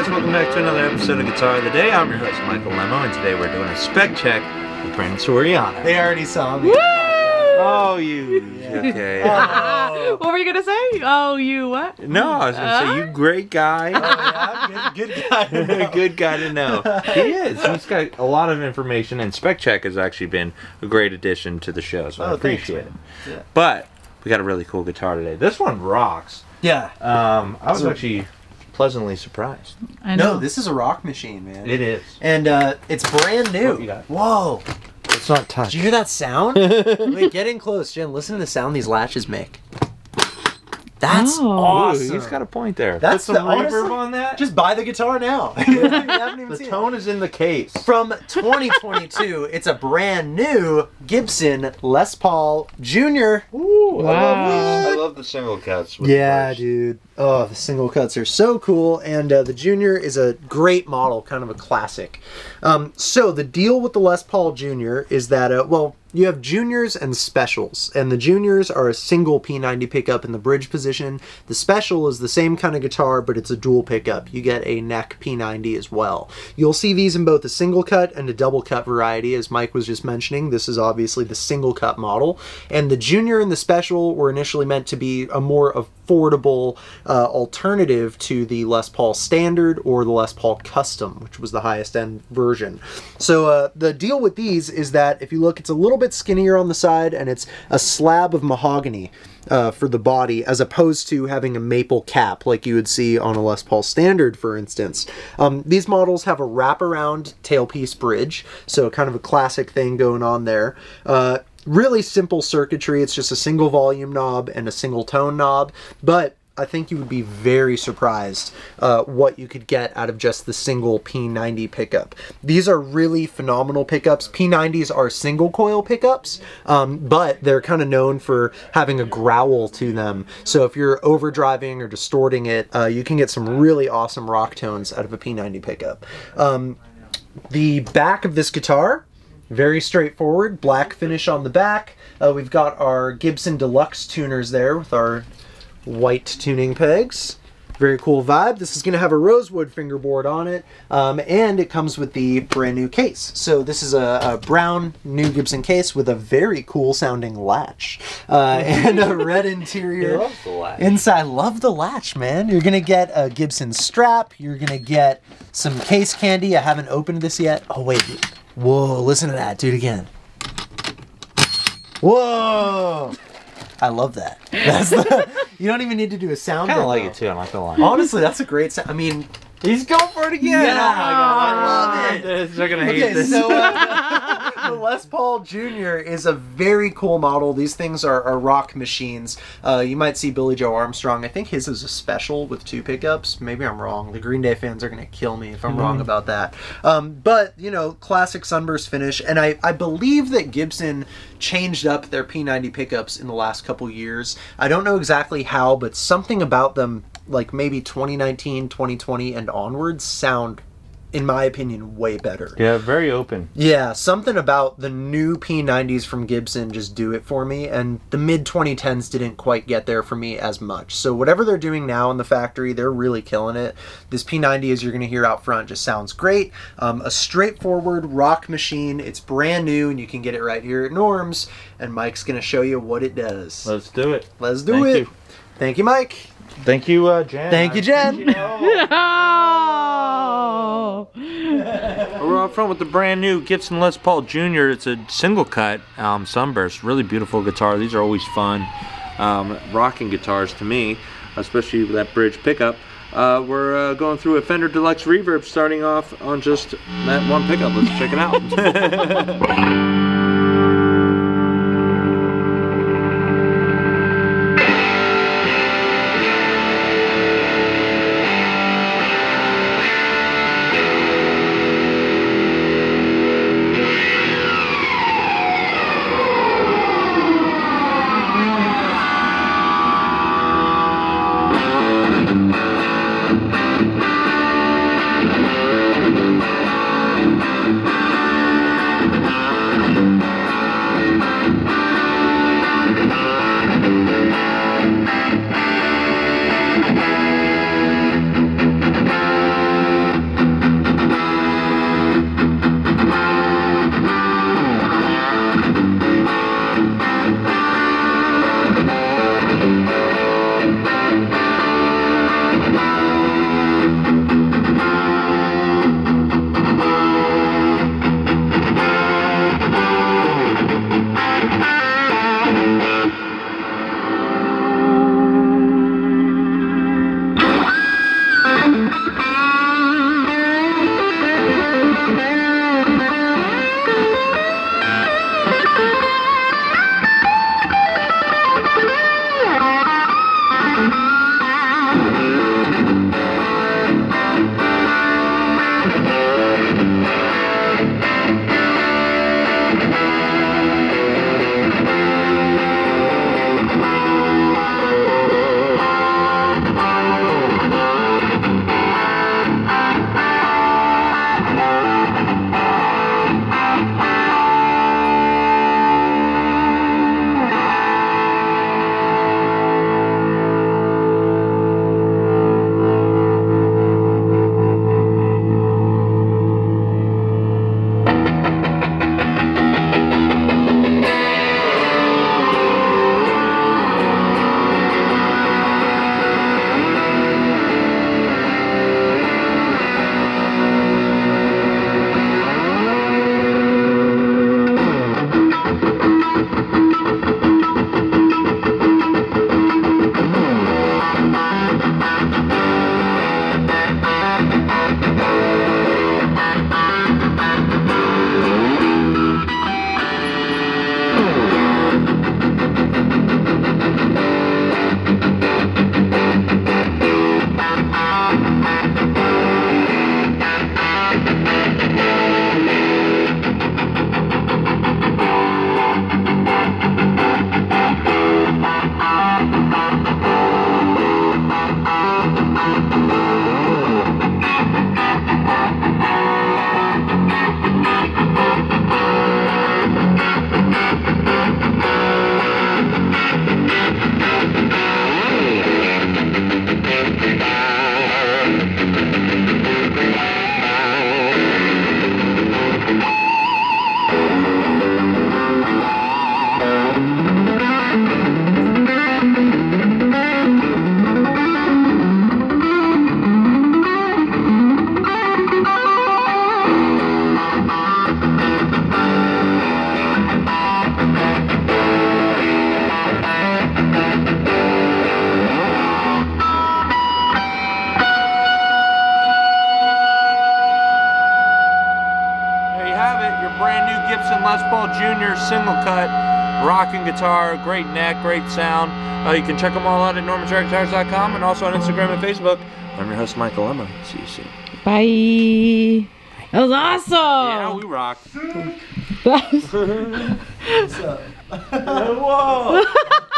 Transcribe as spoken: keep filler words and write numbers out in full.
guys, welcome back to another episode of Guitar of the Day. I'm your host, Michael Lemmo, and today we're doing a spec check with Brandon Soriano. They already saw me. Woo! Oh, you. Okay. Oh. What were you gonna say? Oh, you what? No, I was gonna uh? say you great guy. Oh, yeah, good, good guy to know. Good guy to know. He is. He's got a lot of information, and spec check has actually been a great addition to the show, so oh, I appreciate thanks, it. Yeah. But we got a really cool guitar today. This one rocks. Yeah. Um, I was so, actually pleasantly surprised. I know. No, this is a rock machine, man. It is. And uh, it's brand new. What you got? Whoa. It's not touched. Did you hear that sound? Wait, get in close, Jen. Listen to the sound these latches make. That's oh, awesome. Ooh, he's got a point there. That's Put some the, reverb honestly, on that. Just buy the guitar now. You haven't even the seen tone it. Is in the case. From twenty twenty-two, it's a brand new Gibson Les Paul Junior. Ooh, wow. I love, I love the single cuts. With yeah, the dude. Oh, the single cuts are so cool. And uh, the Junior is a great model, kind of a classic. Um, so the deal with the Les Paul Junior is that, uh, well, you have Juniors and Specials, and the Juniors are a single P ninety pickup in the bridge position. The Special is the same kind of guitar, but it's a dual pickup. You get a neck P ninety as well. You'll see these in both a single cut and a double cut variety, as Mike was just mentioning. This is obviously the single cut model, and the Junior and the Special were initially meant to be a more affordable uh, alternative to the Les Paul Standard or the Les Paul Custom, which was the highest end version. So uh, the deal with these is that if you look, it's a little bit bit skinnier on the side, and it's a slab of mahogany uh, for the body, as opposed to having a maple cap like you would see on a Les Paul Standard, for instance. Um, these models have a wraparound tailpiece bridge, so kind of a classic thing going on there. Uh, really simple circuitry. It's just a single volume knob and a single tone knob, but I think you would be very surprised uh, what you could get out of just the single P ninety pickup. These are really phenomenal pickups. P nineties are single coil pickups, um, but they're kind of known for having a growl to them. So if you're overdriving or distorting it, uh, you can get some really awesome rock tones out of a P ninety pickup. Um, the back of this guitar, very straightforward, black finish on the back. Uh, we've got our Gibson Deluxe tuners there with our white tuning pegs. Very cool vibe. This is going to have a rosewood fingerboard on it, um, and it comes with the brand new case. So this is a, a brown new Gibson case with a very cool sounding latch uh, and a red interior. I love the latch. Inside, I love the latch, man. You're going to get a Gibson strap. You're going to get some case candy. I haven't opened this yet. Oh wait, whoa! Listen to that. Do it again. Whoa! I love that. That's the, you don't even need to do a sound. I kind of like it too, I'm not going to lie. Honestly, that's a great sound. I mean, he's going for it again. Yeah, oh I love it. This, they're going to hate okay, this. So, uh, the Les Paul Junior is a very cool model. These things are, are rock machines. Uh, you might see Billy Joe Armstrong. I think his is a Special with two pickups. Maybe I'm wrong. The Green Day fans are going to kill me if I'm mm-hmm. wrong about that. Um, but, you know, classic Sunburst finish. And I, I believe that Gibson changed up their P ninety pickups in the last couple years. I don't know exactly how, but something about them, like maybe twenty nineteen, twenty twenty, and onwards, sound, in my opinion, way better. Yeah, very open. Yeah, something about the new P nineties from Gibson just do it for me, and the mid twenty tens didn't quite get there for me as much. So whatever they're doing now in the factory, they're really killing it. This P ninety, as you're going to hear out front, just sounds great. Um, a straightforward rock machine. It's brand new, and you can get it right here at Norm's, and Mike's going to show you what it does. Let's do it. Let's do Thank it. You. Thank you, Mike. Thank you, uh, Jen. Thank you, Jen. You know. Oh. We're out front with the brand new Gibson Les Paul Junior It's a single cut um, Sunburst. Really beautiful guitar. These are always fun, um, rocking guitars to me, especially with that bridge pickup. Uh, we're uh, going through a Fender Deluxe Reverb, starting off on just that one pickup. Let's check it out. original cut, rocking guitar, great neck, great sound. Uh, you can check them all out at normans rare guitars dot com and also on Instagram and Facebook. I'm your host, Michael Lemmo. See you soon. Bye. That was awesome. Yeah, we rock. What's up? Whoa.